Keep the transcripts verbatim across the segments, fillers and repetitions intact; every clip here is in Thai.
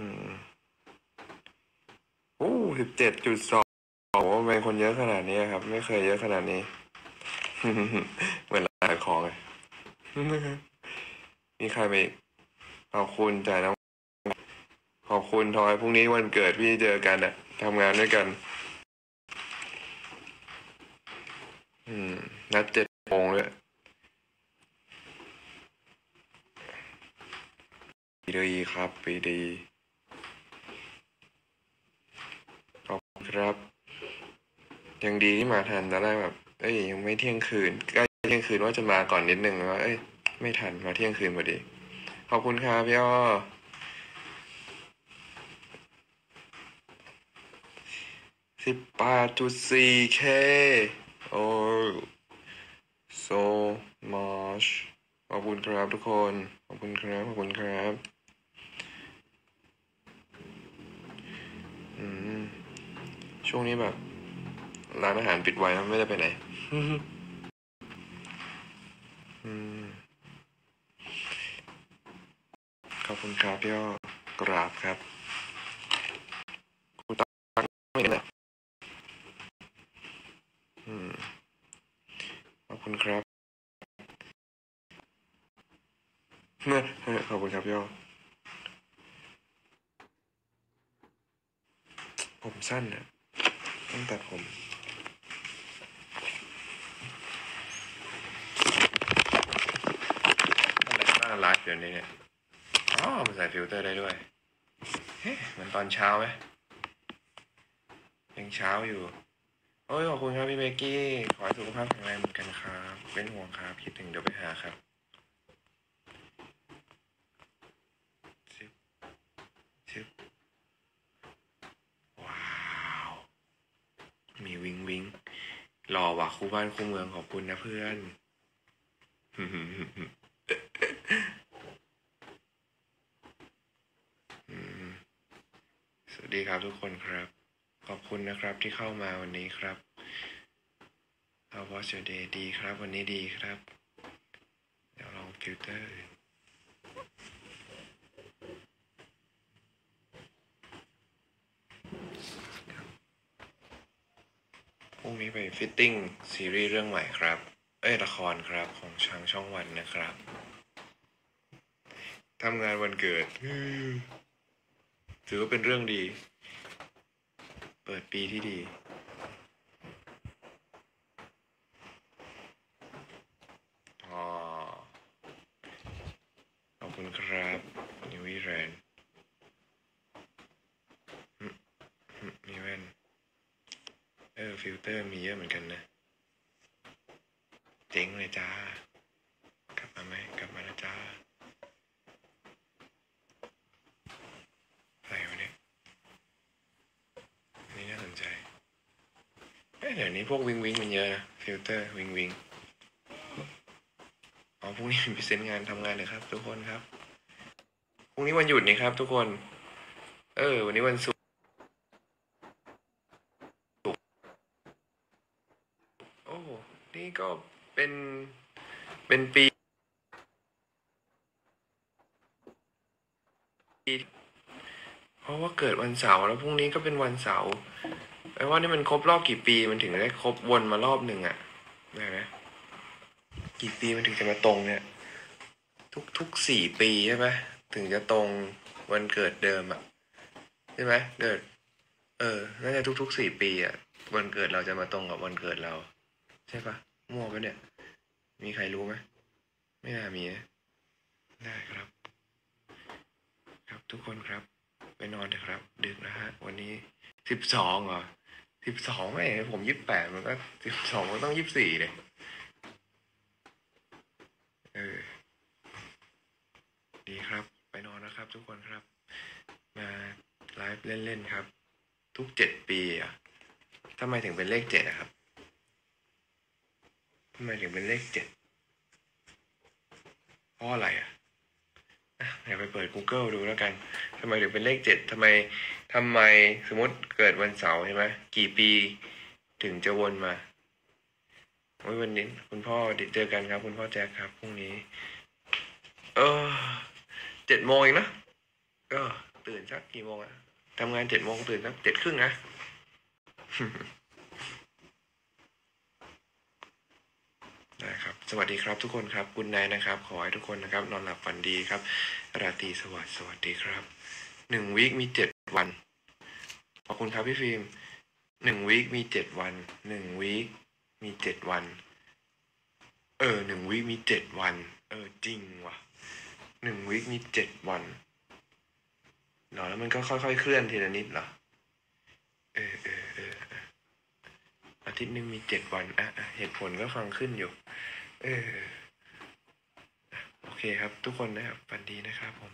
อืมโอ้สิบเจ็ดจุดสองโอ้ทำไมคนเยอะขนาดนี้ครับไม่เคยเยอะขนาดนี้ เหมือนขายของเลย มีใครไปขอบคุณจ่ายน้ำขอบคุณทอยพรุ่งนี้วันเกิดพี่เจอกันอะทำงานด้วยกันอืมนัดเจ็ดโมงเลยปีดีครับปีดีขอบคุณครับยังดีที่มาทันตอนแรกแบบเอ้ยยังไม่เที่ยงคืนใกล้เที่ยงคืนว่าจะมาก่อนนิดนึงแล้วเอ้ยไม่ทันมาเที่ยงคืนพอดีขอบคุณครับพี่อ้อสิบแปดจุดสี่เคโอ้โซมาชขอบคุณครับทุกคนขอบคุณครับขอบคุณครับอืมช่วงนี้แบบร้านอาหารปิดไว้แล้วไม่ได้ไปไหน อืมขอบคุณครับพี่อ้อกราบครับคุณตั้งไม่ได้อืมขอบคุณครับขอบคุณครับพี่อ้อผมสั้นนะต้องตัดผมอะไรน่ารักเดี๋ยวนี้เนี่ยอ๋อมันใส่ฟิลเตอร์ได้ด้วยเฮ้ยเหมือนตอนเช้าไหมยังเช้าอยู่โอ้ยขอบคุณครับพี่เบกกี้ขอให้สุขภาพแข็งแรงเหมือนกันครับเป็นห่วงครับคิดถึงเดี๋ยวไปหาครับชิบว้าวมีวิงวิงหล่อว่ะคู่บ้านคู่เมืองขอบคุณนะเพื่อน สวัสดีครับทุกคนครับขอบคุณนะครับที่เข้ามาวันนี้ครับ How was your day ดีครับวันนี้ดีครับเดี๋ยวลองฟิลเตอร์พรุ่งนี้ไปฟิตติ้งซีรีส์เรื่องใหม่ครับเอ้ยละครครับของช่างช่องวันนะครับทำงานวันเกิดถือว่าเป็นเรื่องดีเปิดปีที่ดีอ๋อขอบคุณครับนิวิแรนมีแว่นเออฟิลเตอร์มีเยอะเหมือนกันนะเจ๋งเลยจ้ากลับมาไหมกลับมาแล้วจ้าอะไรวะเนี่ยนี่น่าสนใจเดี๋ยวนี้พวกวิงวิงมันเยอะนะฟิลเตอร์วิงวิงอ๋อพรุ่งนี้มีเซ็นงานทำงานเลยครับทุกคนครับพรุ่งนี้วันหยุดนี่ครับทุกคนเออวันนี้วันศุกร์โอ้นี่ก็เป็นเป็นปีเพราะว่าเกิดวันเสาร์แล้วพรุ่งนี้ก็เป็นวันเสาร์แปลว่านี่มันครบรอบกี่ปีมันถึงได้ครบวนมารอบหนึ่งอ่ะได้ไหมกี่ปีมันถึงจะมาตรงเนี่ยทุกทุกสี่ปีใช่ไหมถึงจะตรงวันเกิดเดิมอ่ะใช่ไหมเกิดเออน่าจะทุกทุกสี่ปีอ่ะวันเกิดเราจะมาตรงกับวันเกิดเราใช่ปะมั่วปะเนี่ยมีใครรู้ไหมไม่น่ามีนะได้ครับครับทุกคนครับไปนอนเถอะครับดึกนะฮะวันนี้สิบสองเหรอสิบสองไม่ผมยี่สิบแปดมันก็สิบสองมันต้องยี่สิบสี่เลยเออดีครับไปนอนนะครับทุกคนครับมาไลฟ์เล่นๆครับทุกเจ็ดปีอ่ะทำไมถึงเป็นเลขเจ็ดอะครับทำไมถึงเป็นเลขเจ็ดเพราะอะไรอ่ะเดี๋ยวไปเปิด Google ดูแล้วกันทำไมถึงเป็นเลขเจ็ดทำไมทำไมสมมติเกิดวันเสาร์ใช่ไหมกี่ปีถึงจะวนมาโอ้ยวันนี้คุณพ่อเจอกันครับคุณพ่อแจ็คครับพรุ่งนี้เออเจ็ดโมงเองนะก็ ตื่นสักกี่โมงอะทำงานเจ็ดโมงตื่นสักเจ็ดครึ่งนะนะครับสวัสดีครับทุกคนครับคุณนายนะครับขอให้ทุกคนนะครับนอนหลับฝันดีครับราตรีสวัสดิ์สวัสดีครับหนึ่งวีคมีเจ็ดวันขอบคุณครับพี่ฟิล์มหนึ่งวีคมีเจ็ดวันหนึ่งวีคมีเจ็ดวันเออหนึ่งวีคมีเจ็ดวันเออจริงว่ะหนึ่งวีคมีเจ็ดวันเนาะแล้วมันก็ค่อยๆเคลื่อนทีละนิดเหรอเออเออเอออาทิตย์หนึ่งมีเจ็ดวันอ่ะเหตุผลก็ฟังขึ้นอยู่เออโอเคครับทุกคนนะครับฝันดีนะครับผม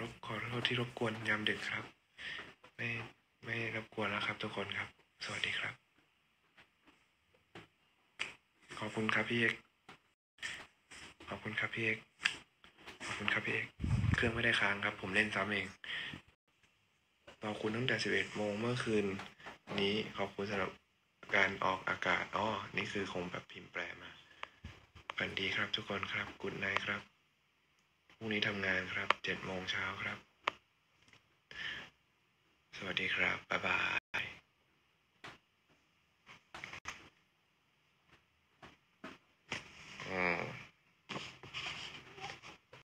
รบขอโทษที่รบกวนยามดึกครับไม่ไม่รบกวนแล้วครับทุกคนครับสวัสดีครับขอบคุณครับพี่เอกขอบคุณครับพี่เอกขอบคุณครับพี่เอกเครื่องไม่ได้ค้างครับผมเล่นซ้ำเองขอบคุณตั้งแต่สิบเอ็ดโมงเมื่อคืนนี้ขอบคุณสำหรับการออกอากาศอ๋อนี่คือคงแบบพิมพ์แปลมาฝันดีครับทุกคนครับกุดไนท์ครับพรุ่งนี้ทำงานครับเจ็ดโมงเช้าครับสวัสดีครับบ๊ายบาย